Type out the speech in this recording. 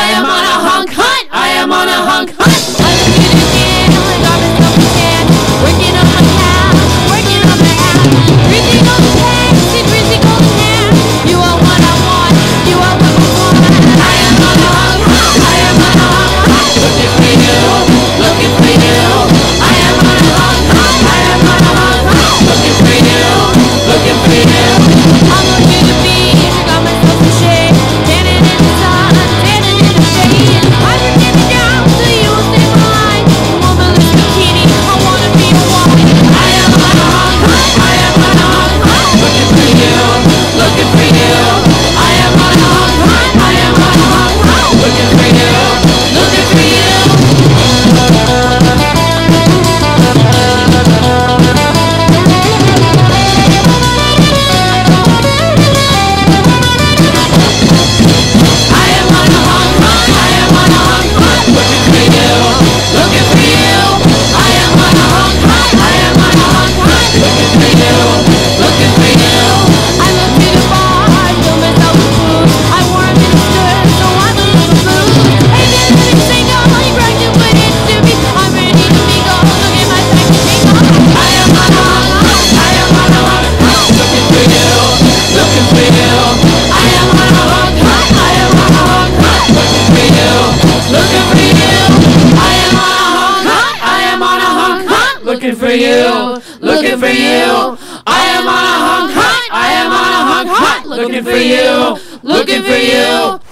I am on a hunk hunt. I am on a hunk hunt. I'm a student again, I garbage up the can. Working on my house, working on my ass. Greasy golden pants, greasy golden hair. You are what I want, you are what I want. I am on a hunk hunt. I am on a hunk hunt. Looking for you, looking for you. I am on a hunk hunt. I am on a hunk hunt. Looking for you, looking for you. I'm looking to be. I got myself in shape. Looking for you, looking for you. I am on a hunk hunt, I am on a hunk hunt. Looking for you, looking for you.